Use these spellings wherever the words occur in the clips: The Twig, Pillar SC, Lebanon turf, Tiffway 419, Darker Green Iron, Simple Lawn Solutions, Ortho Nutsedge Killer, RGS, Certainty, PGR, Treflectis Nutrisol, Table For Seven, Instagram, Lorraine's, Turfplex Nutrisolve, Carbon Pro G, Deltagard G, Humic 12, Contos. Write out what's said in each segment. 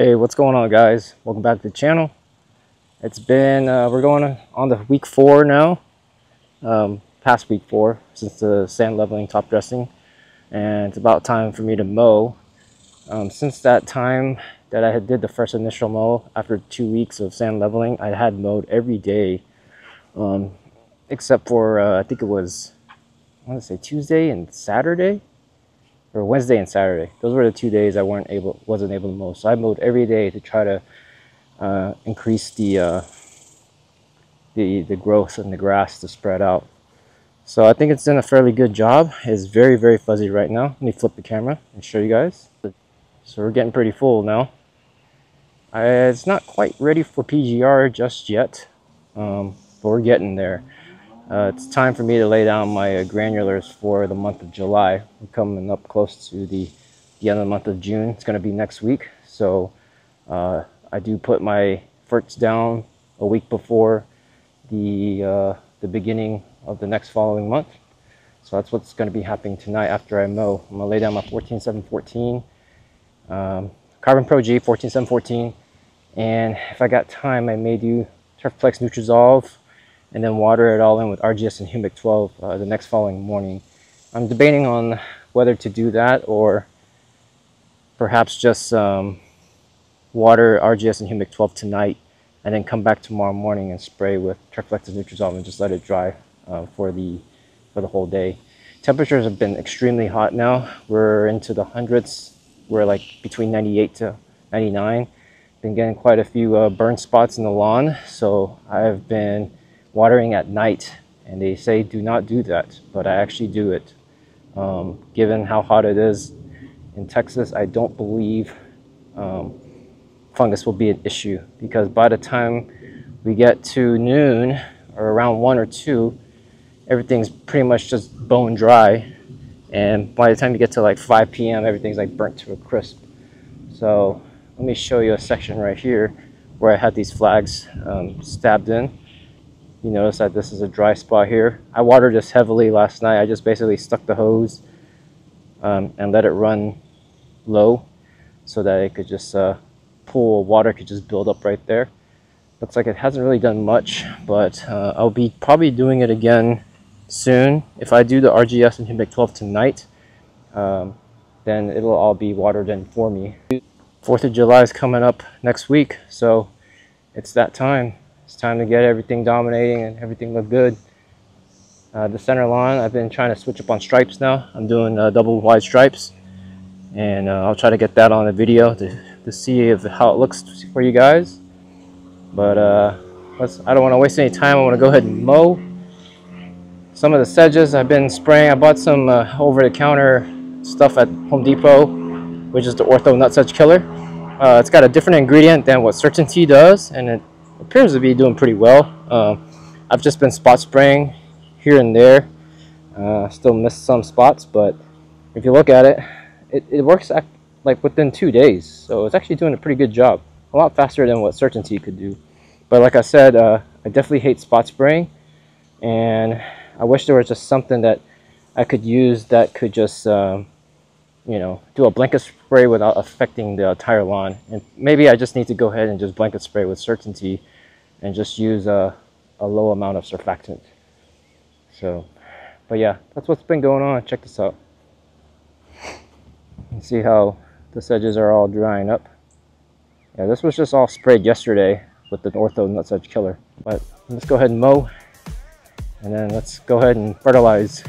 Hey, what's going on, guys? Welcome back to the channel. It's been we're going on the week 4 now, past week 4 since the sand leveling top dressing, and it's about time for me to mow. Since that time that I had did the first initial mow after 2 weeks of sand leveling, I had mowed every day, except for I think it was, I want to say Tuesday and Saturday, or Wednesday and Saturday. Those were the 2 days I wasn't able to mow. So I mowed every day to try to increase the growth in the grass to spread out. So I think it's done a fairly good job. It's very, very fuzzy right now. Let me flip the camera and show you guys. So we're getting pretty full now. It's not quite ready for PGR just yet, but we're getting there. It's time for me to lay down my granulars for the month of July. We're coming up close to the end of the month of June. It's going to be next week. So I do put my ferts down a week before the beginning of the next following month. So that's what's going to be happening tonight after I mow. I'm going to lay down my 14-7-14, Carbon Pro G 14-7-14, and if I got time I may do Turfplex Nutrisolve and then water it all in with RGS and Humic 12 the next following morning. I'm debating on whether to do that or perhaps just water RGS and Humic 12 tonight and then come back tomorrow morning and spray with Treflectis Nutrisol and just let it dry for the whole day. Temperatures have been extremely hot now. We're into the hundreds. We're like between 98 to 99. Been getting quite a few burn spots in the lawn, so I've been watering at night, and they say do not do that, but I actually do it. Given how hot it is in Texas, I don't believe fungus will be an issue, because by the time we get to noon or around 1 or 2, everything's pretty much just bone dry, and by the time you get to like 5 p.m. everything's like burnt to a crisp. So let me show you a section right here where I had these flags stabbed in. You notice that this is a dry spot here. I watered this heavily last night. I just basically stuck the hose and let it run low so that it could just pool of water could just build up right there. Looks like it hasn't really done much, but I'll be probably doing it again soon. If I do the RGS and Humic 12 tonight, then it'll all be watered in for me. 4th of July is coming up next week, so it's that time. It's time to get everything dominating and everything look good. The center lawn, I've been trying to switch up on stripes now. I'm doing double wide stripes, and I'll try to get that on the video to see how it looks for you guys. But I don't want to waste any time. I want to go ahead and mow some of the sedges I've been spraying. I bought some over-the-counter stuff at Home Depot, which is the Ortho Nutsedge Killer. It's got a different ingredient than what Certainty does, and it appears to be doing pretty well. I've just been spot spraying here and there. Still missed some spots, but if you look at it, it works like within 2 days, so it's actually doing a pretty good job, a lot faster than what Certainty could do. But like I said, I definitely hate spot spraying, and I wish there was just something that I could use that could just you know, do a blanket spray without affecting the entire lawn. And maybe I just need to go ahead and just blanket spray with Certainty and just use a low amount of surfactant. So, but yeah, that's what's been going on. Check this out. You see how the sedges are all drying up. Yeah, this was just all sprayed yesterday with the Ortho Nutsedge Killer. But let's go ahead and mow, and then let's go ahead and fertilize.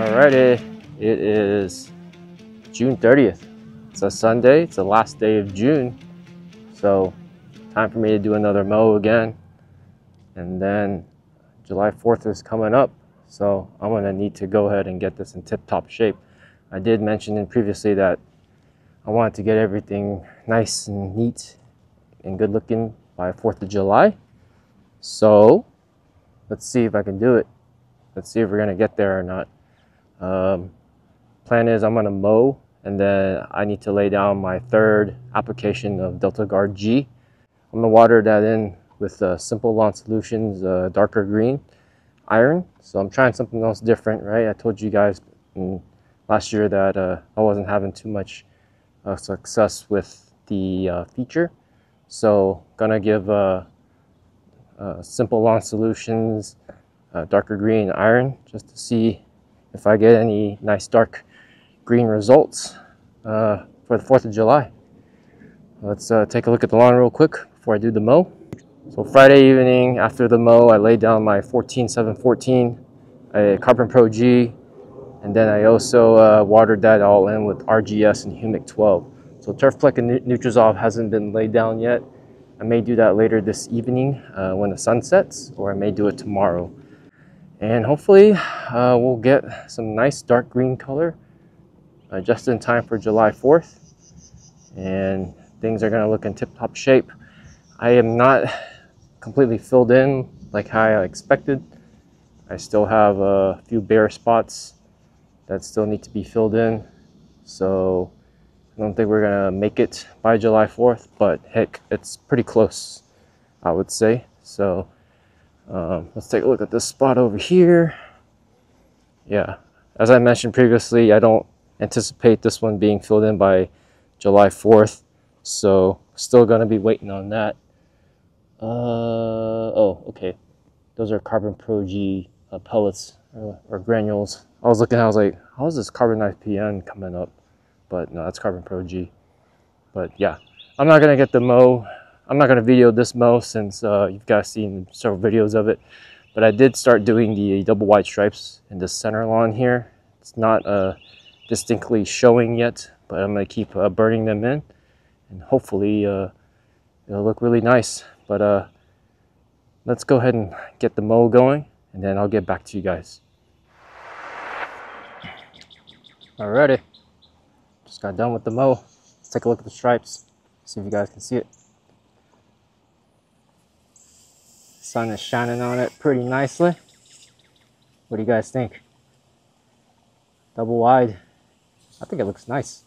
Alrighty, it is June 30th. It's a Sunday, it's the last day of June. So time for me to do another mow again. And then July 4th is coming up. So I'm gonna need to go ahead and get this in tip-top shape. I did mention previously that I wanted to get everything nice and neat and good looking by 4th of July. So let's see if I can do it. Let's see if we're gonna get there or not. Plan is I'm gonna mow and then I need to lay down my third application of Deltagard G. I'm gonna water that in with Simple Lawn Solutions darker green iron. So I'm trying something else different, right? I told you guys last year that I wasn't having too much success with the feature. So gonna give Simple Lawn Solutions darker green iron just to see if I get any nice dark green results for the 4th of July. Let's take a look at the lawn real quick before I do the mow. So Friday evening after the mow, I laid down my 14-7-14 Carbon Pro G, and then I also watered that all in with RGS and Humic 12. So Turfplex Nutrisolve hasn't been laid down yet. I may do that later this evening when the sun sets, or I may do it tomorrow. And hopefully we'll get some nice dark green color just in time for July 4th. And things are gonna look in tip-top shape. I am not completely filled in like how I expected. I still have a few bare spots that still need to be filled in. So I don't think we're gonna make it by July 4th, but heck, it's pretty close, I would say. So let's take a look at this spot over here. Yeah, as I mentioned previously, I don't anticipate this one being filled in by July 4th. So still gonna be waiting on that. Oh, okay. Those are Carbon Pro G pellets or granules. I was looking, I was like, how is this carbonized PN coming up? But no, that's Carbon Pro G. But yeah, I'm not gonna get the mow. I'm not going to video this mow since you've guys seen several videos of it, but I did start doing the double wide stripes in the center lawn here. It's not distinctly showing yet, but I'm going to keep burning them in, and hopefully it'll look really nice. But let's go ahead and get the mow going, and then I'll get back to you guys. Alrighty, just got done with the mow. Let's take a look at the stripes, see if you guys can see it. Sun is shining on it pretty nicely. What do you guys think? Double wide. I think it looks nice.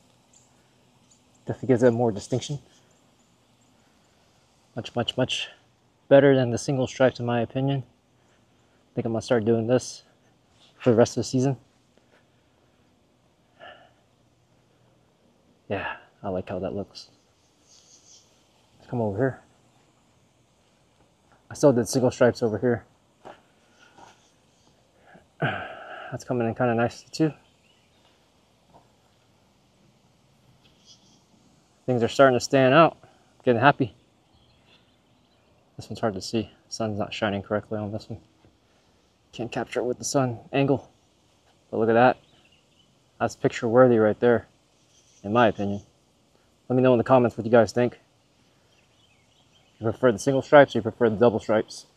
Definitely gives it more distinction. Much, much, much better than the single stripes in my opinion. I think I'm gonna start doing this for the rest of the season. Yeah, I like how that looks. Let's come over here. I still did single stripes over here. That's coming in kind of nicely too. Things are starting to stand out. Getting happy. This one's hard to see. The sun's not shining correctly on this one. Can't capture it with the sun angle. But look at that. That's picture worthy right there, in my opinion. Let me know in the comments what you guys think. You prefer the single stripes or you prefer the double stripes?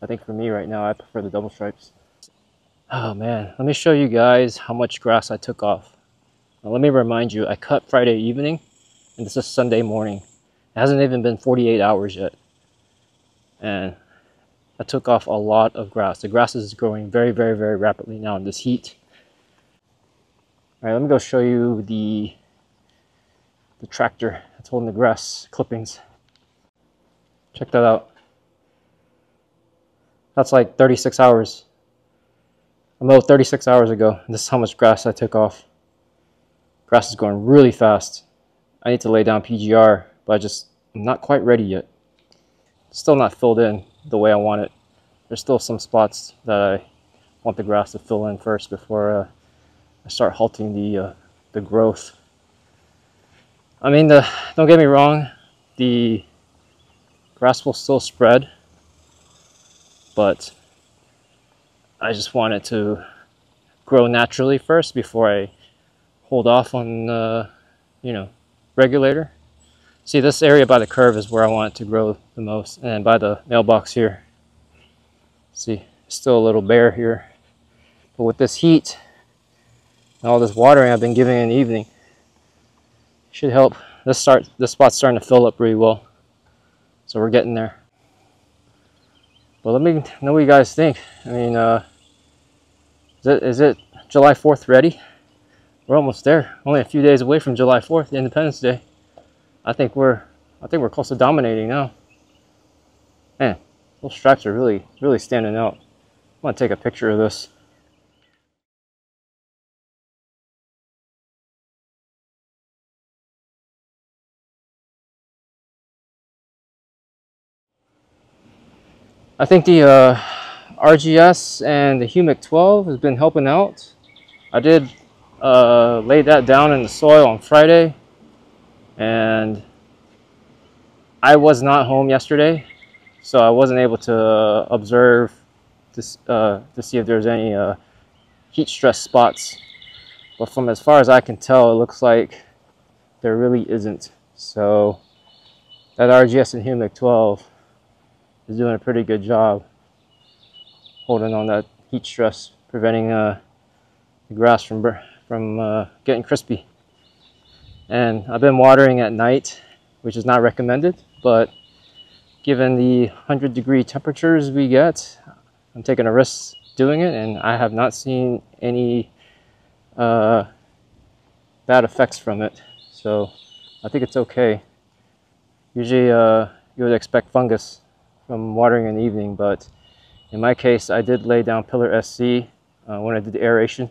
I think for me right now, I prefer the double stripes. Oh man, let me show you guys how much grass I took off. Now, let me remind you, I cut Friday evening and this is Sunday morning. It hasn't even been 48 hours yet. And I took off a lot of grass. The grass is growing very, very, very rapidly now in this heat. All right, let me go show you the tractor that's holding the grass clippings. Check that out. That's like 36 hours. I mowed 36 hours ago. This is how much grass I took off. Grass is going really fast. I need to lay down PGR, but I'm not quite ready yet. Still not filled in the way I want it. There's still some spots that I want the grass to fill in first before I start halting the growth. I mean, don't get me wrong, the grass will still spread, but I just want it to grow naturally first before I hold off on the, regulator. See, this area by the curve is where I want it to grow the most, and by the mailbox here. See, it's still a little bare here. But with this heat and all this watering I've been giving in the evening, it should help. This spot's starting to fill up pretty well. So we're getting there. But let me know what you guys think. I mean, is it July 4th ready? We're almost there. Only a few days away from July 4th, Independence Day. I think we're close to dominating now. Man, those stripes are really standing out. I'm gonna take a picture of this. I think the RGS and the Humic 12 has been helping out. I did lay that down in the soil on Friday, and I was not home yesterday, so I wasn't able to observe this, to see if there's any heat stress spots. But from as far as I can tell, it looks like there really isn't. So that RGS and Humic 12 is doing a pretty good job holding on that heat stress, preventing the grass from getting crispy. And I've been watering at night, which is not recommended, but given the 100-degree temperatures we get, I'm taking a risk doing it, and I have not seen any bad effects from it. So I think it's okay. Usually you would expect fungus from watering in the evening, but in my case, I did lay down Pillar SC when I did the aeration.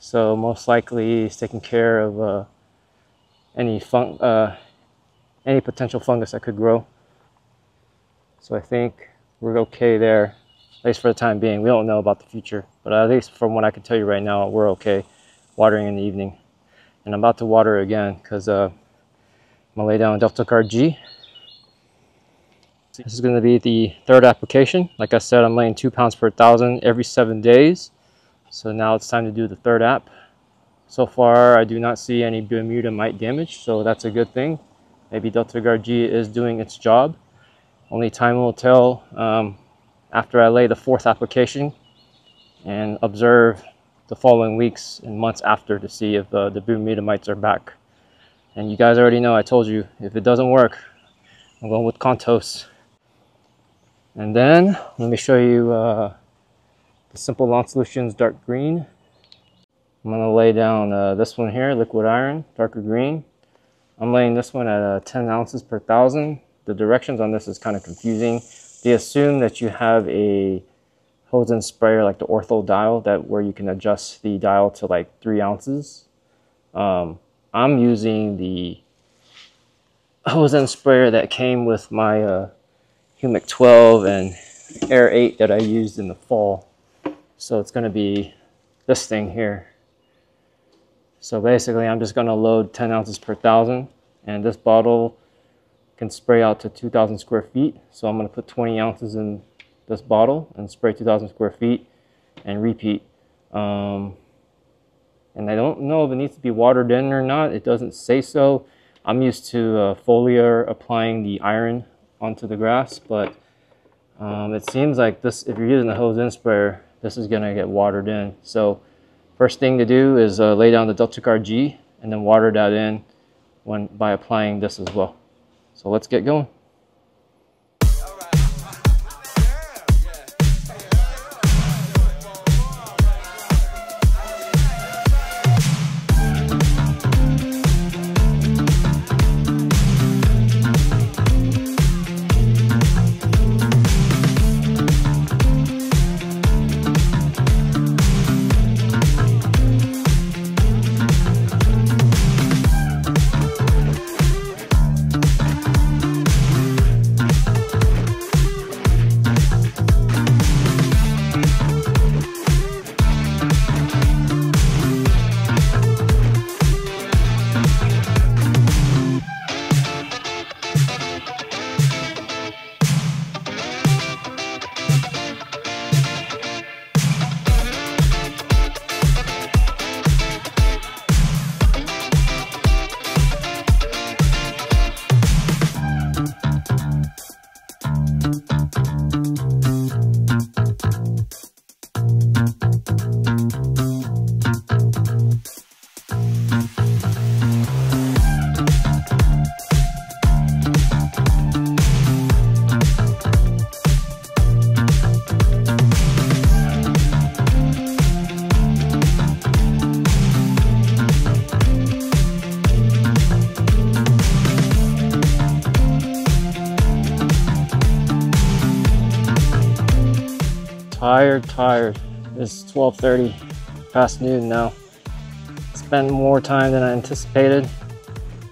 So most likely it's taking care of any potential fungus that could grow. So I think we're okay there, at least for the time being. We don't know about the future, but at least from what I can tell you right now, we're okay watering in the evening. And I'm about to water again because I'm gonna lay down Deltagard G. This is gonna be the third application. Like I said, I'm laying 2 pounds per 1,000 every 7 days. So now it's time to do the third app. So far, I do not see any Bermuda mite damage, so that's a good thing. Maybe Deltagard G is doing its job. Only time will tell after I lay the fourth application and observe the following weeks and months after to see if the Bermuda mites are back. And you guys already know, I told you, if it doesn't work, I'm going with Contos. And then, let me show you the Simple Lawn Solutions Dark Green. I'm going to lay down this one here, Liquid Iron, darker green. I'm laying this one at 10 ounces per 1,000. The directions on this is kind of confusing. They assume that you have a hose and sprayer like the Ortho dial, that where you can adjust the dial to like 3 ounces. I'm using the hose and sprayer that came with my Humic 12 and Air 8 that I used in the fall. So it's going to be this thing here. So basically, I'm just going to load 10 ounces per 1,000, and this bottle can spray out to 2,000 square feet. So I'm going to put 20 ounces in this bottle and spray 2,000 square feet and repeat. And I don't know if it needs to be watered in or not. It doesn't say so. I'm used to foliar applying the iron onto the grass, but it seems like this, if you're using a hose-in sprayer, this is going to get watered in. So first thing to do is lay down the Deltagard G and then water that in by applying this as well. So let's get going. tired. It's 12:30, past noon now. Spent more time than I anticipated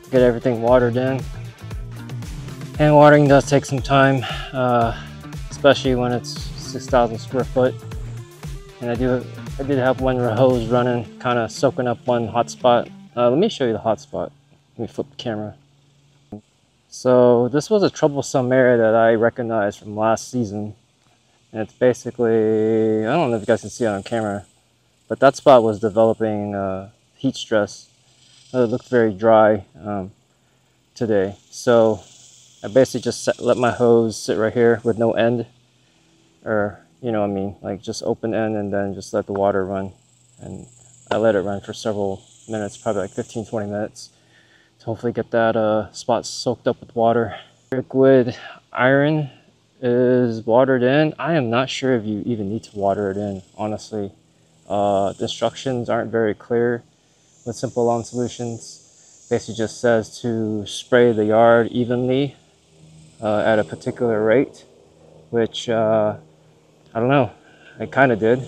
to get everything watered in. Hand watering does take some time, especially when it's 6,000 square foot. And I did have one hose running, kind of soaking up one hot spot. Let me show you the hot spot. Let me flip the camera. So this was a troublesome area that I recognized from last season. And it's basically, I don't know if you guys can see it on camera, but that spot was developing heat stress. It looked very dry today. So I basically just let my hose sit right here with no end, or, you know what I mean, like just open end, and then just let the water run. And I let it run for several minutes, probably like 15, 20 minutes, to hopefully get that spot soaked up with water. Liquid iron is watered in. I am not sure if you even need to water it in, honestly. The instructions aren't very clear with Simple Lawn Solutions. Basically just says to spray the yard evenly at a particular rate, which I don't know, I kind of did,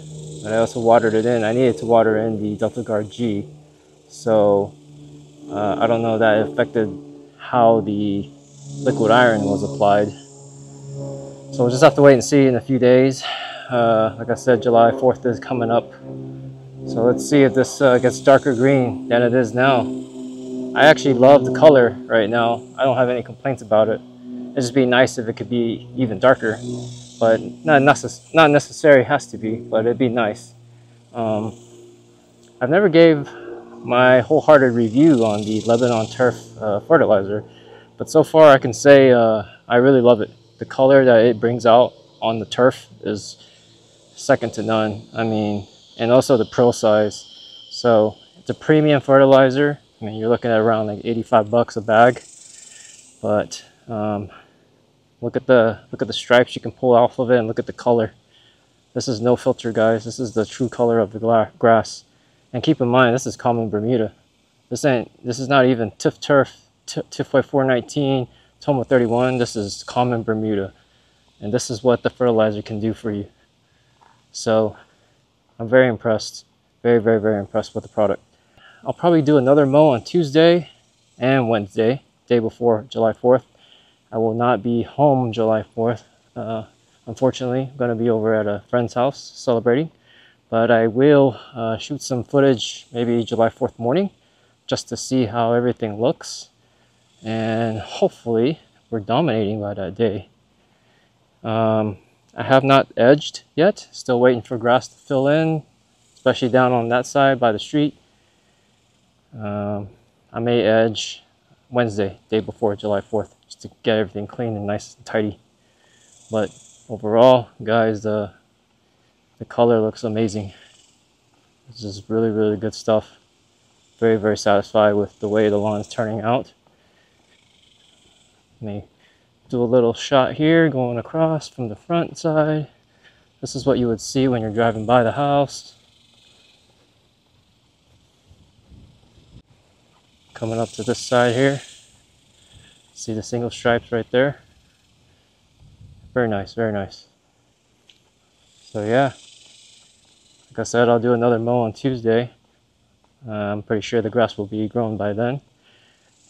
but I also watered it in. I needed to water in the Deltagard G, so I don't know that it affected how the liquid iron was applied. So we'll just have to wait and see in a few days. Like I said, July 4th is coming up. So let's see if this gets darker green than it is now. I actually love the color right now. I don't have any complaints about it. It'd just be nice if it could be even darker, but not necessary, has to be, but it'd be nice. I've never gave my wholehearted review on the Lebanon turf fertilizer, but so far I can say I really love it. The color that it brings out on the turf is second to none. I mean, and also the pro size. So it's a premium fertilizer. I mean, you're looking at around like 85 bucks a bag, but look at the stripes you can pull off of it, and look at the color. This is no filter, guys. This is the true color of the grass. And keep in mind, this is common Bermuda. This is not even Tiff turf, Tiffway 419. Tomo 31, this is common Bermuda, and this is what the fertilizer can do for you. So I'm very impressed, very, very impressed with the product. I'll probably do another mow on Tuesday and Wednesday, day before July 4th. I will not be home July 4th, unfortunately. I'm going to be over at a friend's house celebrating, but I will shoot some footage maybe July 4th morning just to see how everything looks. And hopefully we're dominating by that day. I have not edged yet, still waiting for grass to fill in, especially down on that side by the street. I may edge Wednesday, day before July 4th, just to get everything clean and nice and tidy. But overall, guys, the color looks amazing. This is really good stuff. Very satisfied with the way the lawn is turning out. Let me do a little shot here, going across from the front side. This is what you would see when you're driving by the house. Coming up to this side here, see the single stripes right there. Very nice. So yeah, like I said, I'll do another mow on Tuesday. I'm pretty sure the grass will be grown by then.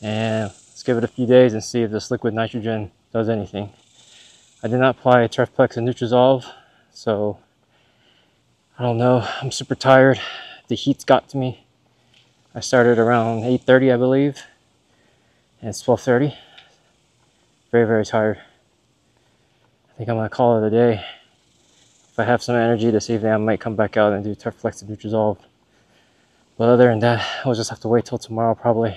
And let's give it a few days and see if this liquid nitrogen does anything. I did not apply Treflectis Nutrisol, so I don't know. I'm super tired. The heat's got to me. I started around 8:30, I believe, and it's 12:30. Very tired. I think I'm gonna call it a day. If I have some energy this evening, I might come back out and do Treflectis Nutrisol. But other than that, I'll just have to wait till tomorrow probably.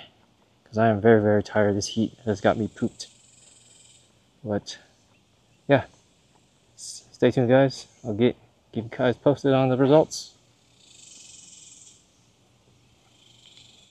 I am very tired. This heat has got me pooped. But yeah, stay tuned, guys. I'll keep you guys posted on the results.